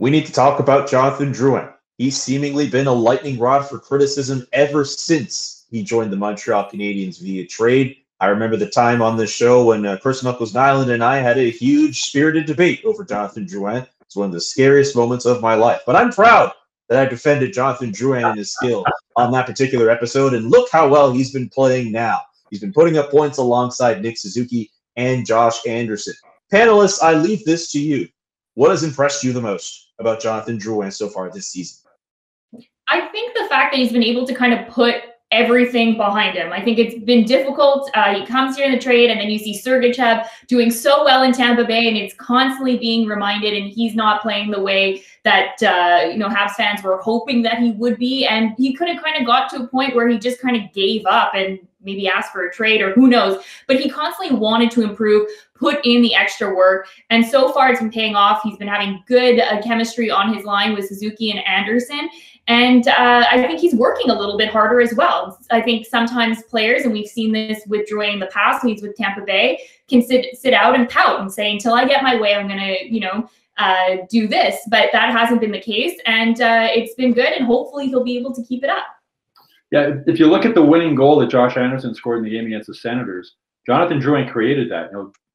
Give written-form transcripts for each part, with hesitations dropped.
We need to talk about Jonathan Drouin. He's seemingly been a lightning rod for criticism ever since he joined the Montreal Canadiens via trade. I remember the time on this show when Chris Knuckles-Nyland and I had a huge spirited debate over Jonathan Drouin. It's one of the scariest moments of my life. But I'm proud that I defended Jonathan Drouin and his skill on that particular episode. And look how well he's been playing now. He's been putting up points alongside Nick Suzuki and Josh Anderson. Panelists, I leave this to you. What has impressed you the most about Jonathan Drouin so far this season? I think the fact that he's been able to kind of put everything behind him. I think it's been difficult. He comes here in the trade, and then you see Sergachev doing so well in Tampa Bay, and it's constantly being reminded, and he's not playing the way that Habs fans were hoping that he would be, and he could have kind of got to a point where he just kind of gave up and maybe asked for a trade or who knows, but he constantly wanted to improve, put in the extra work, and so far it's been paying off. He's been having good chemistry on his line with Suzuki and Anderson. And I think he's working a little bit harder as well. I think sometimes players, and we've seen this with Drouin in the past when he's with Tampa Bay, can sit out and pout and say, until I get my way, I'm going to, do this. But that hasn't been the case. And it's been good. And hopefully he'll be able to keep it up. Yeah, if you look at the winning goal that Josh Anderson scored in the game against the Senators, Jonathan Drouin created that.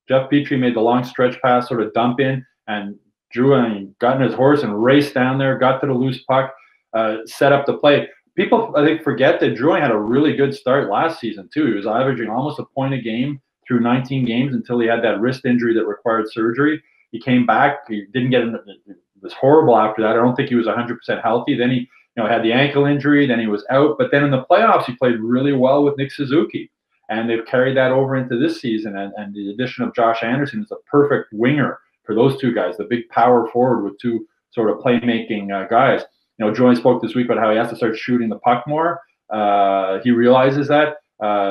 Jeff Petrie made the long stretch pass, sort of dump in, and Drouin got on his horse and raced down there, got to the loose puck. Set up the play. People, I think, forget that Drouin had a really good start last season, too. He was averaging almost a point a game through 19 games until he had that wrist injury that required surgery. He came back. He didn't get – it was horrible after that. I don't think he was 100% healthy. Then he had the ankle injury. Then he was out. But then in the playoffs, he played really well with Nick Suzuki. And they've carried that over into this season. And the addition of Josh Anderson is a perfect winger for those two guys, the big power forward with two sort of playmaking guys. Drouin spoke this week about how he has to start shooting the puck more. He realizes that.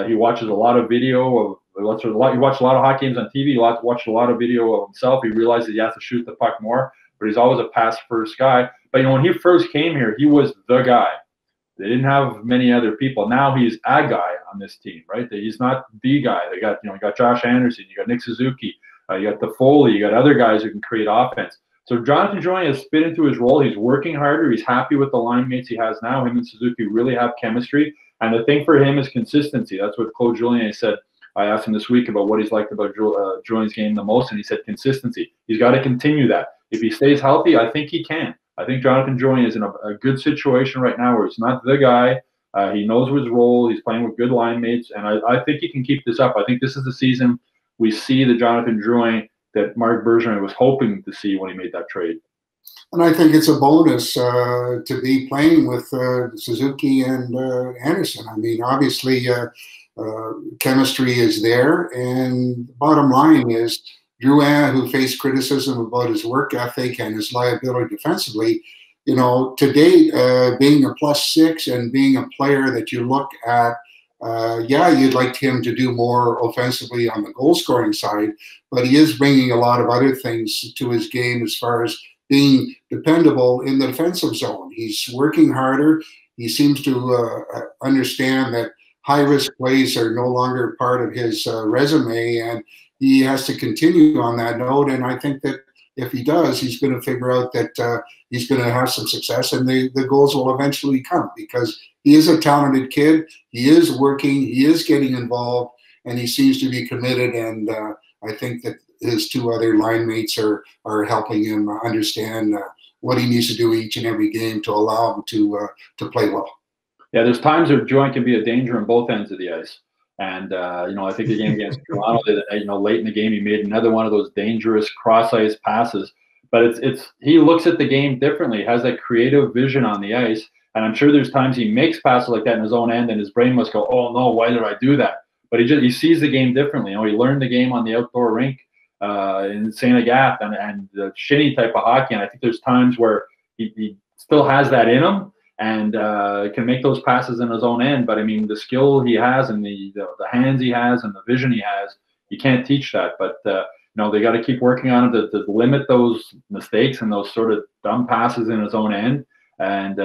He watches a lot of video of he watched a lot of hockey games on TV. He watched a lot of video of himself. He realizes he has to shoot the puck more, but he's always a pass-first guy. But, when he first came here, he was the guy. They didn't have many other people. Now he's a guy on this team, right? He's not the guy. They got, you got Josh Anderson. You got Nick Suzuki. You got Toffoli. You got other guys who can create offense. So Jonathan Drouin has fit into his role. He's working harder. He's happy with the line mates he has now. Him and Suzuki really have chemistry. And the thing for him is consistency. That's what Claude Julien said. I asked him this week about what he's liked about Drouin's game the most, and he said consistency. He's got to continue that. If he stays healthy, I think he can. I think Jonathan Drouin is in a good situation right now where he's not the guy. He knows his role. He's playing with good line mates. And I think he can keep this up. I think this is the season we see the Jonathan Drouin that Mark Bergeron was hoping to see when he made that trade. And I think it's a bonus to be playing with Suzuki and Anderson. I mean, obviously, chemistry is there. And bottom line is, Drouin, who faced criticism about his work ethic and his liability defensively, today being a +6 and being a player that you look at, you'd like him to do more offensively on the goal-scoring side, but he is bringing a lot of other things to his game as far as being dependable in the defensive zone. He's working harder. He seems to understand that high-risk plays are no longer part of his resume, and he has to continue on that note, and I think that if he does, he's going to figure out that he's going to have some success, and the goals will eventually come because he is a talented kid. He is working. He is getting involved, and he seems to be committed. And I think that his two other line mates are helping him understand what he needs to do each and every game to allow him to play well. Yeah, there's times where Drouin can be a danger on both ends of the ice. And, I think the game against Toronto, late in the game, he made another one of those dangerous cross-ice passes. But he looks at the game differently, has that creative vision on the ice. And I'm sure there's times he makes passes like that in his own end, and his brain must go, oh, no, why did I do that? But he sees the game differently. He learned the game on the outdoor rink in St. Agathe and the shinny type of hockey. And I think there's times where he still has that in him. And can make those passes in his own end. But, I mean, the skill he has and the hands he has and the vision he has, you can't teach that. But, they got to keep working on him to limit those mistakes and those sort of dumb passes in his own end and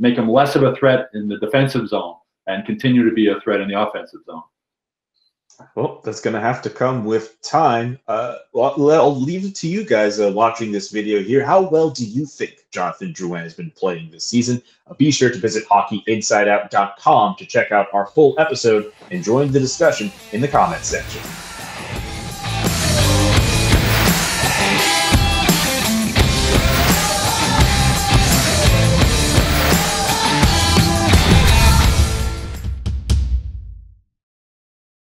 make him less of a threat in the defensive zone and continue to be a threat in the offensive zone. Well, that's going to have to come with time. I'll leave it to you guys watching this video here. How well do you think Jonathan Drouin has been playing this season? Be sure to visit HockeyInsideOut.com to check out our full episode and join the discussion in the comments section.